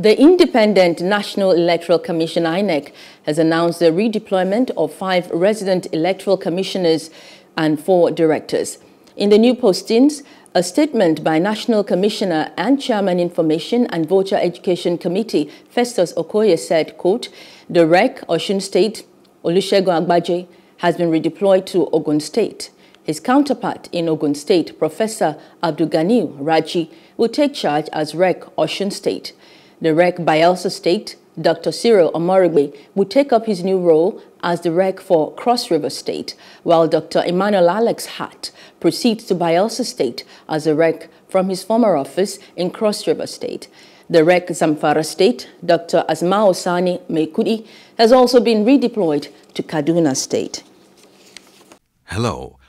The Independent National Electoral Commission, INEC, has announced the redeployment of 5 resident electoral commissioners and 4 directors. In the new postings, a statement by National Commissioner and Chairman Information and Voter Education Committee, Festus Okoye, said, quote, "The REC Osun State, Olusegun Agbaje, has been redeployed to Ogun State. His counterpart in Ogun State, Professor Abdulganiu Raji, will take charge as REC Osun State. The REC Bayelsa State, Dr. Cyril Omorugwe, will take up his new role as the REC for Cross River State, while Dr. Emmanuel Alex Hart proceeds to Bayelsa State as a REC from his former office in Cross River State. The REC Zamfara State, Dr. Asmao Sani Meikudi, has also been redeployed to Kaduna State." Hello,